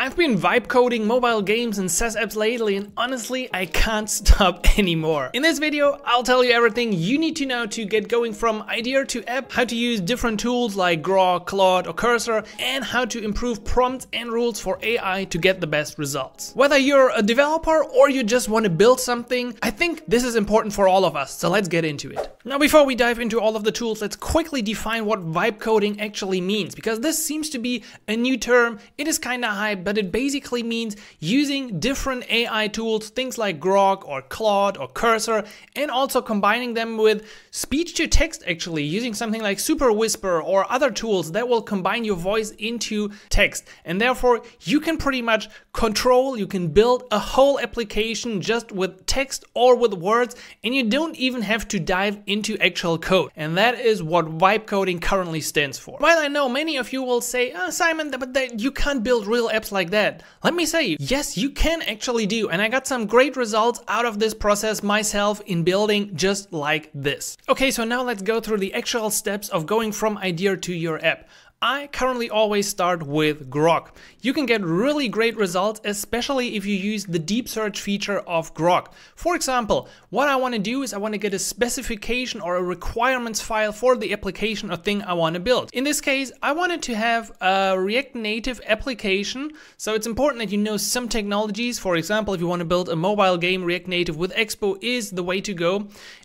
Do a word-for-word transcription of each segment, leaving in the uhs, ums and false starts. I've been vibe coding mobile games and SaaS apps lately, and honestly, I can't stop anymore. In this video, I'll tell you everything you need to know to get going from idea to app, how to use different tools like Grok, Claude or Cursor, and how to improve prompts and rules for A I to get the best results. Whether you're a developer or you just want to build something, I think this is important for all of us, so let's get into it. Now, before we dive into all of the tools, let's quickly define what vibe coding actually means, because this seems to be a new term. It is kinda hype, but it basically means using different A I tools, things like Grok or Claude or Cursor, and also combining them with speech-to-text, actually, using something like Super Whisper or other tools that will combine your voice into text. And therefore, you can pretty much control, you can build a whole application just with text or with words, and you don't even have to dive into actual code. And that is what vibe coding currently stands for. While I know many of you will say, oh, Simon, but that you can't build real apps like Like that. Let me say, yes, you can actually do, and I got some great results out of this process myself in building just like this. Okay, so now let's go through the actual steps of going from idea to your app. I currently always start with Grok. You can get really great results, especially if you use the deep search feature of Grok. For example, what I want to do is I want to get a specification or a requirements file for the application or thing I want to build. In this case, I wanted to have a React Native application. So it's important that you know some technologies. For example, if you want to build a mobile game, React Native with Expo is the way to go.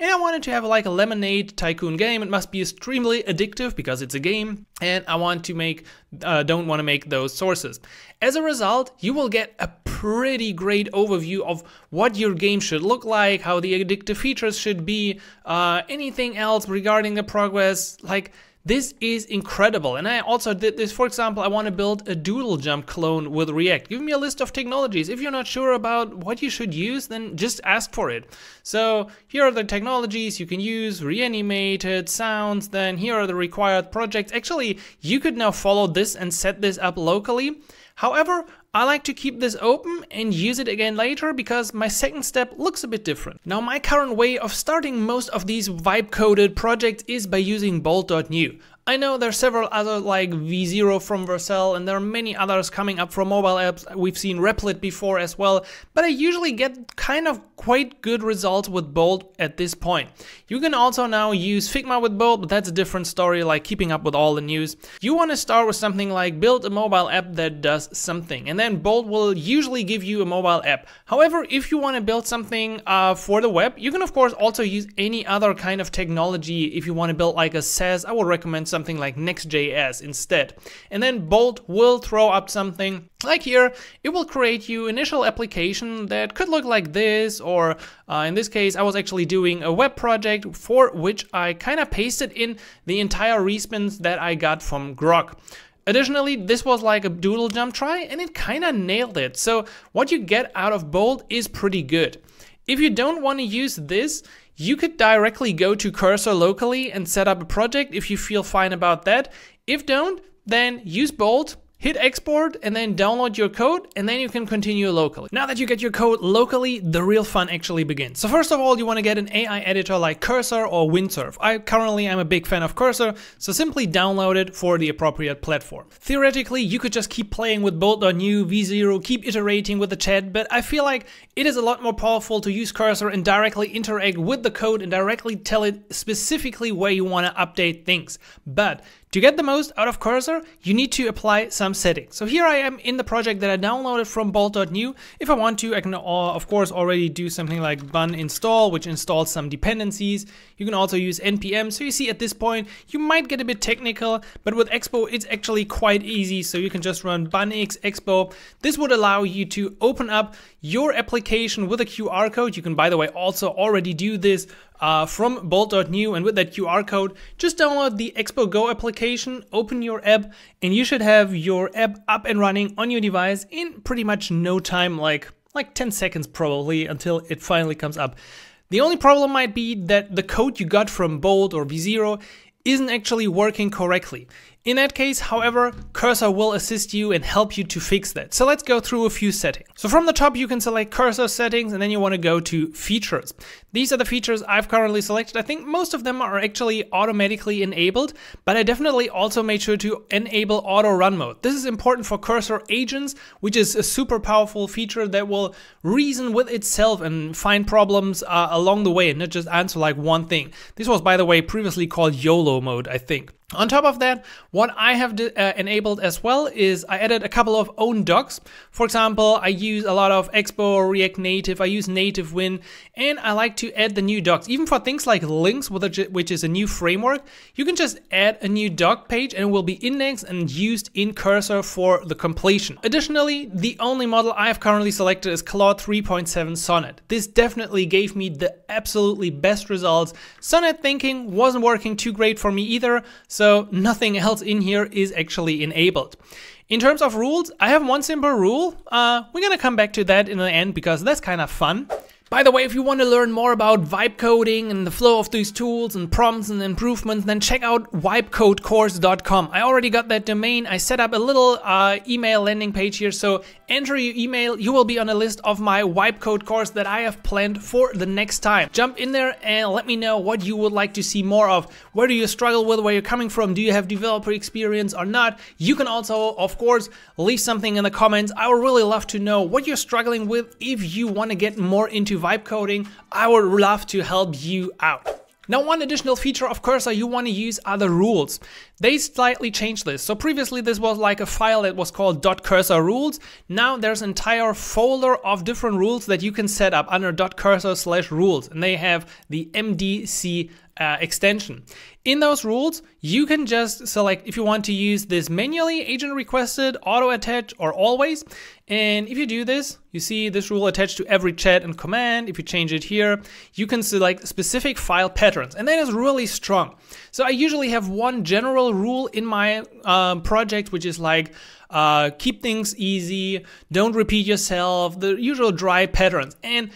And I wanted to have like a lemonade tycoon game. It must be extremely addictive because it's a game. And I want to make, uh, don't want to make those sources. As a result, you will get a pretty great overview of what your game should look like, how the addictive features should be, uh, anything else regarding the progress. Like, this is incredible. And I also did this. For example, I want to build a doodle jump clone with React. Give me a list of technologies. If you're not sure about what you should use, then just ask for it. So here are the technologies you can use, reanimated sounds, then here are the required projects. Actually, you could now follow this and set this up locally. However, I like to keep this open and use it again later because my second step looks a bit different. Now, my current way of starting most of these vibe-coded projects is by using bolt dot new. I know there are several other like V zero from Vercel, and there are many others coming up from mobile apps. We've seen Replit before as well, but I usually get kind of quite good results with Bolt at this point. You can also now use Figma with Bolt, but that's a different story, like keeping up with all the news. You want to start with something like build a mobile app that does something, and then Bolt will usually give you a mobile app. However, if you want to build something uh, for the web, you can of course also use any other kind of technology. If you want to build like a SaaS, I would recommend something something like Next dot J S instead. And then Bolt will throw up something like here. It will create you initial application that could look like this, or uh, in this case, I was actually doing a web project for which I kind of pasted in the entire response that I got from Grok. Additionally, this was like a doodle jump try and it kind of nailed it. So what you get out of Bolt is pretty good. If you don't want to use this, you could directly go to Cursor locally and set up a project if you feel fine about that. If don't, then use Bolt, hit export, and then download your code, and then you can continue locally. Now that you get your code locally, the real fun actually begins. So first of all, you wanna get an A I editor like Cursor or Windsurf. I currently am a big fan of Cursor, so simply download it for the appropriate platform. Theoretically, you could just keep playing with bolt dot new, V zero, keep iterating with the chat, but I feel like it is a lot more powerful to use Cursor and directly interact with the code and directly tell it specifically where you wanna update things. But to get the most out of Cursor, you need to apply some settings. So here I am in the project that I downloaded from bolt dot new. If I want to, I can of course already do something like bun install, which installs some dependencies. You can also use N P M. So you see at this point, you might get a bit technical, but with Expo, it's actually quite easy. So you can just run bunx Expo. This would allow you to open up your application with a Q R code. You can, by the way, also already do this Uh, from bolt dot new, and with that Q R code, just download the Expo Go application, open your app, and you should have your app up and running on your device in pretty much no time, like, like ten seconds probably, until it finally comes up. The only problem might be that the code you got from Bolt or V zero isn't actually working correctly. In that case, however, Cursor will assist you and help you to fix that. So let's go through a few settings. So from the top, you can select Cursor settings, and then you want to go to features. These are the features I've currently selected. I think most of them are actually automatically enabled, but I definitely also made sure to enable auto run mode. This is important for Cursor agents, which is a super powerful feature that will reason with itself and find problems uh, along the way and not just answer like one thing. This was, by the way, previously called YOLO mode, I think. On top of that, what I have uh, enabled as well is I added a couple of own docs. For example, I use a lot of Expo, React Native, I use Native Win, and I like to add the new docs. Even for things like links, which is a new framework, you can just add a new doc page and it will be indexed and used in Cursor for the completion. Additionally, the only model I have currently selected is Claude three point seven Sonnet. This definitely gave me the absolutely best results. Sonnet thinking wasn't working too great for me either. So nothing else in here is actually enabled. In terms of rules, I have one simple rule. Uh, we're gonna come back to that in the end because that's kind of fun. By the way, if you want to learn more about vibe coding and the flow of these tools and prompts and improvements, then check out vibe code course dot com. I already got that domain. I set up a little uh, email landing page here. So enter your email. You will be on a list of my vibe code course that I have planned for the next time. Jump in there and let me know what you would like to see more of. Where do you struggle with? Where you're coming from? Do you have developer experience or not? You can also, of course, leave something in the comments. I would really love to know what you're struggling with if you want to get more into vibe coding. I would love to help you out. Now, one additional feature of Cursor you want to use are the rules. They slightly changed this. So previously this was like a file that was called .cursor rules. Now there's an entire folder of different rules that you can set up under .cursor slash rules, and they have the M D C Uh, extension. In those rules, you can just select if you want to use this manually, agent requested, auto attach, or always. And if you do this, you see this rule attached to every chat and command. If you change it here, you can select specific file patterns, and that is really strong. So I usually have one general rule in my um, project, which is like uh, keep things easy, don't repeat yourself, the usual dry patterns. And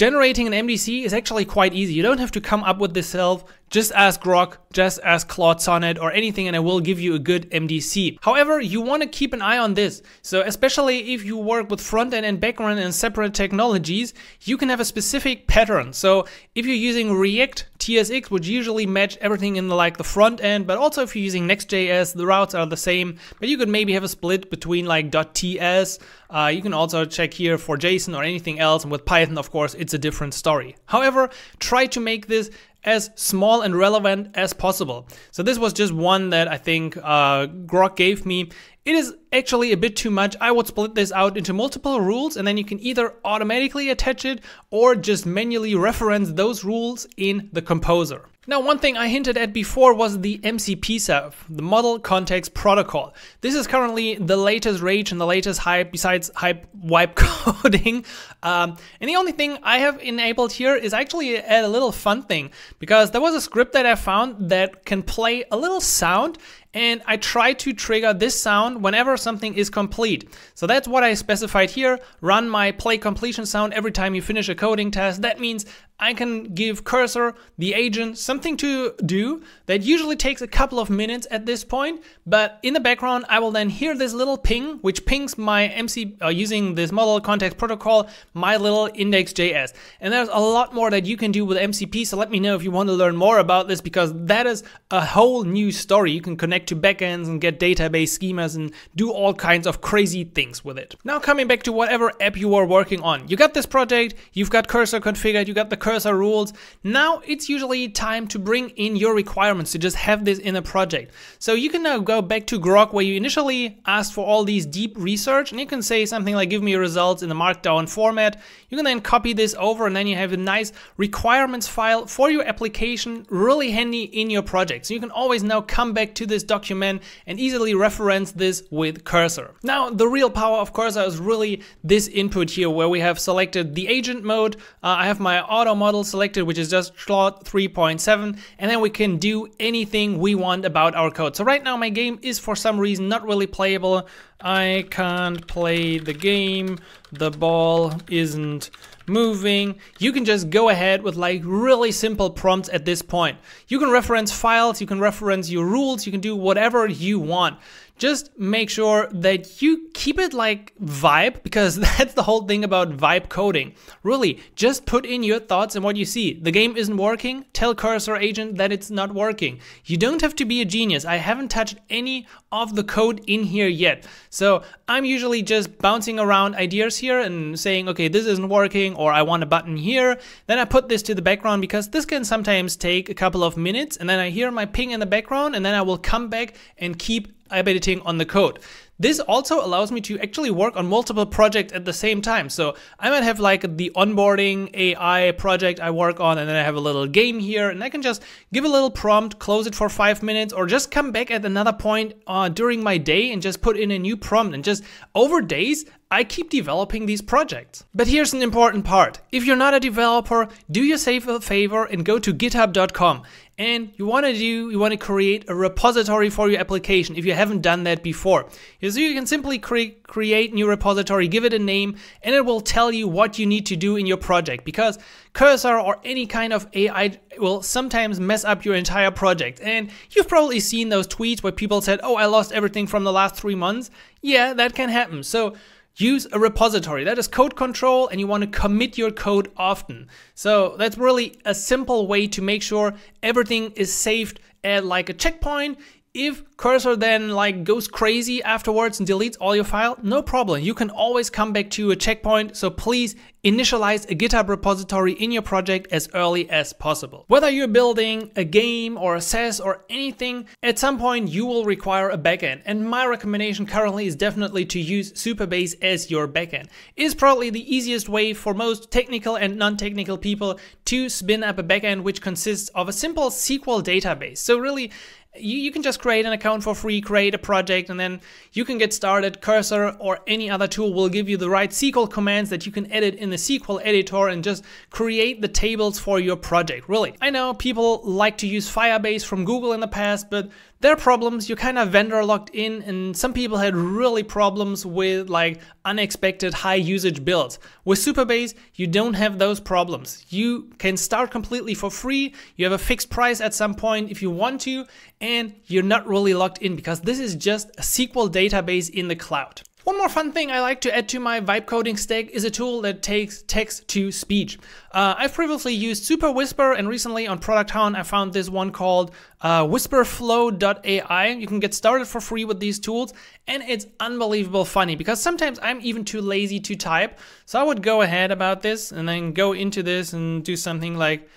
generating an M D C is actually quite easy. You don't have to come up with this self. Just ask Grok, just ask Claude Sonnet or anything, and it will give you a good M D C. However, you want to keep an eye on this. So especially if you work with front-end and back-end and separate technologies, you can have a specific pattern. So if you're using React, T S X would usually match everything in the, like the front end, but also if you're using Next.js, the routes are the same, but you could maybe have a split between like .ts. Uh, you can also check here for JSON or anything else. And with Python, of course, it's a different story. However, try to make this as small and relevant as possible. So this was just one that I think uh, Grok gave me. It is actually a bit too much. I would split this out into multiple rules, and then you can either automatically attach it or just manually reference those rules in the composer. Now, one thing I hinted at before was the M C P stuff, the Model Context Protocol. This is currently the latest rage and the latest hype besides hype wipe coding. Um, and the only thing I have enabled here is actually a, a little fun thing, because there was a script that I found that can play a little sound, and I try to trigger this sound whenever something is complete. So that's what I specified here. Run my play completion sound every time you finish a coding task. That means I can give Cursor, the agent, something to do that usually takes a couple of minutes at this point. But in the background, I will then hear this little ping, which pings my M C P, uh, using this model context protocol, my little index dot J S. And there's a lot more that you can do with M C P. So let me know if you want to learn more about this, because that is a whole new story. You can connect to backends and get database schemas and do all kinds of crazy things with it. Now, coming back to whatever app you are working on, you got this project, you've got Cursor configured, you got the Cursor rules. Now it's usually time to bring in your requirements to just have this in a project. So you can now go back to Grok, where you initially asked for all these deep research, and you can say something like, give me your results in the markdown format. You can then copy this over, and then you have a nice requirements file for your application, really handy in your project. So you can always now come back to this document and easily reference this with Cursor. Now, the real power of Cursor is really this input here, where we have selected the agent mode. Uh, I have my auto model selected, which is just Claude three point seven, and then we can do anything we want about our code. So right now my game is for some reason not really playable. I can't play the game, the ball isn't moving. You can just go ahead with like really simple prompts at this point. You can reference files, you can reference your rules, you can do whatever you want. Just make sure that you keep it like vibe, because that's the whole thing about vibe coding. Really, just put in your thoughts and what you see. The game isn't working, tell Cursor agent that it's not working. You don't have to be a genius. I haven't touched any of the code in here yet. So I'm usually just bouncing around ideas here and saying, okay, this isn't working, or I want a button here. Then I put this to the background, because this can sometimes take a couple of minutes, and then I hear my ping in the background, and then I will come back and keep editing on the code. This also allows me to actually work on multiple projects at the same time. So I might have like the onboarding A I project I work on, and then I have a little game here, and I can just give a little prompt, close it for five minutes, or just come back at another point uh, during my day and just put in a new prompt. And just over days, I keep developing these projects. But here's an important part. If you're not a developer, do yourself a favor and go to github dot com. And you want to do, you want to create a repository for your application if you haven't done that before. So you can simply cre create new repository, give it a name, and it will tell you what you need to do in your project, because Cursor or any kind of A I will sometimes mess up your entire project. And you've probably seen those tweets where people said, oh, I lost everything from the last three months. Yeah, that can happen. So use a repository. That is code control, and you want to commit your code often. So that's really a simple way to make sure everything is saved at like a checkpoint. If Cursor then like goes crazy afterwards and deletes all your file, no problem. You can always come back to a checkpoint. So please initialize a GitHub repository in your project as early as possible. Whether you're building a game or a SaaS or anything, at some point you will require a backend. And my recommendation currently is definitely to use Supabase as your backend. It's probably the easiest way for most technical and non-technical people to spin up a backend, which consists of a simple S Q L database. So really, you, you can just create an account for free, create a project, and then you can get started. Cursor or any other tool will give you the right S Q L commands that you can edit in the S Q L editor and just create the tables for your project, really. I know people like to use Firebase from Google in the past, but there are problems. You're kind of vendor locked in, and some people had really problems with like unexpected high usage builds. With Supabase, you don't have those problems. You can start completely for free. You have a fixed price at some point if you want to, and you're not really locked in, because this is just a S Q L database in the cloud. One more fun thing I like to add to my vibe coding stack is a tool that takes text to speech. Uh, I've previously used Super Whisper, and recently on Product Hunt I found this one called uh, whisper flow dot A I. You can get started for free with these tools, and it's unbelievable funny, because sometimes I'm even too lazy to type. So I would go ahead about this and then go into this and do something like,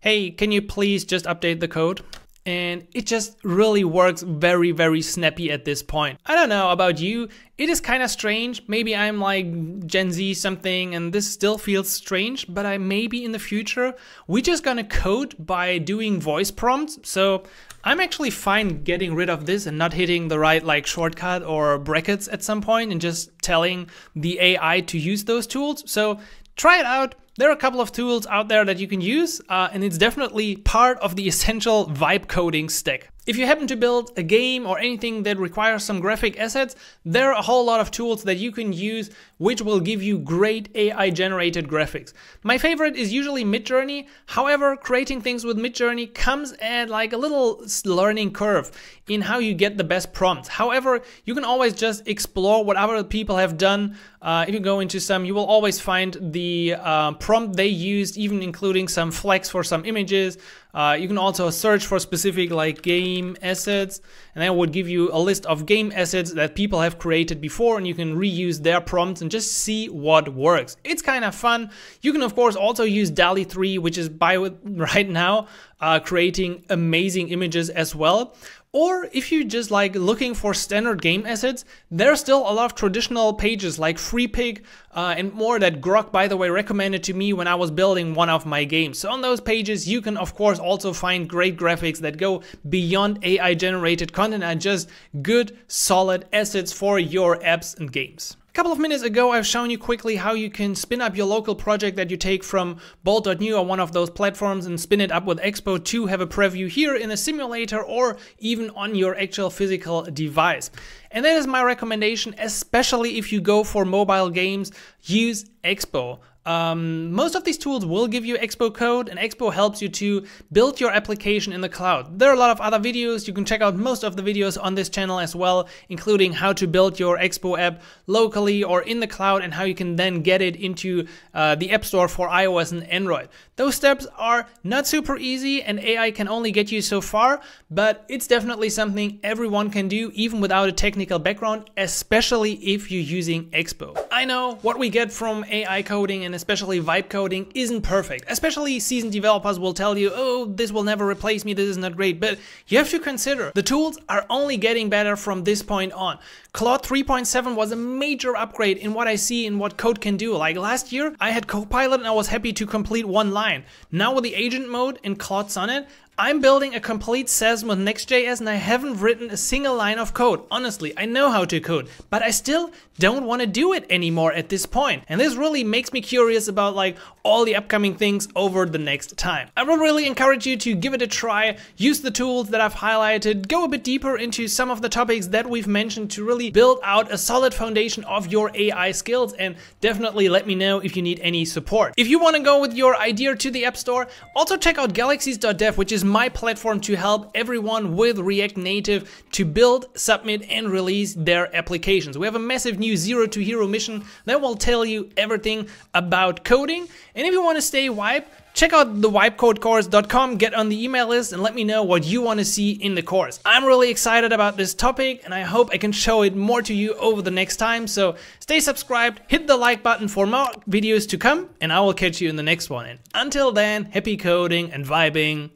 hey, can you please just update the code? And it just really works very, very snappy at this point. I don't know about you, it is kind of strange. Maybe I'm like Gen Z something and this still feels strange, but I maybe in the future, we're just gonna code by doing voice prompts. So I'm actually fine getting rid of this and not hitting the right like shortcut or brackets at some point and just telling the A I to use those tools. So try it out. There are a couple of tools out there that you can use, uh, and it's definitely part of the essential vibe coding stack. If you happen to build a game or anything that requires some graphic assets, there are a whole lot of tools that you can use which will give you great A I-generated graphics. My favorite is usually Midjourney. However, creating things with Midjourney comes at like a little learning curve in how you get the best prompts. However, you can always just explore what other people have done. Uh, if you go into some, you will always find the uh, prompt they used, even including some flags for some images. Uh, you can also search for specific like game assets, and that would give you a list of game assets that people have created before, and you can reuse their prompts and just see what works. It's kind of fun. You can of course also use DALI three, which is by with right now uh, creating amazing images as well. Or if you just like looking for standard game assets, there's still a lot of traditional pages like FreePig uh, and more that Grok, by the way, recommended to me when I was building one of my games. So on those pages, you can of course also find great graphics that go beyond A I generated content and just good, solid assets for your apps and games. A couple of minutes ago, I've shown you quickly how you can spin up your local project that you take from bolt dot new or one of those platforms and spin it up with Expo to have a preview here in a simulator or even on your actual physical device. And that is my recommendation, especially if you go for mobile games, use Expo. Um, most of these tools will give you Expo code, and Expo helps you to build your application in the cloud. There are a lot of other videos. You can check out most of the videos on this channel as well, including how to build your Expo app locally or in the cloud and how you can then get it into uh, the App Store for iOS and Android. Those steps are not super easy, and A I can only get you so far, but it's definitely something everyone can do, even without a technical background, especially if you're using Expo. I know what we get from A I coding and And especially vibe coding isn't perfect. Especially seasoned developers will tell you, oh, this will never replace me, this is not great. But you have to consider the tools are only getting better from this point on. Claude three point seven was a major upgrade in what I see and what code can do. Like last year, I had Copilot and I was happy to complete one line. Now with the agent mode and Claude Sonnet, I'm building a complete SaaS with Next.js and I haven't written a single line of code. Honestly, I know how to code, but I still don't want to do it anymore at this point. And this really makes me curious about like all the upcoming things over the next time. I would really encourage you to give it a try, use the tools that I've highlighted, go a bit deeper into some of the topics that we've mentioned to really build out a solid foundation of your A I skills, and definitely let me know if you need any support. If you want to go with your idea to the App Store, also check out galaxies dot dev, which is my platform to help everyone with React Native to build, submit, and release their applications. We have a massive new zero to hero mission that will tell you everything about coding. And if you want to stay vibe, check out the Vibe Code Course dot com, get on the email list, and let me know what you want to see in the course. I'm really excited about this topic, and I hope I can show it more to you over the next time. So stay subscribed, hit the like button for more videos to come, and I will catch you in the next one. And until then, happy coding and vibing.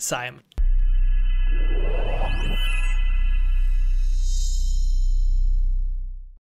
Simon.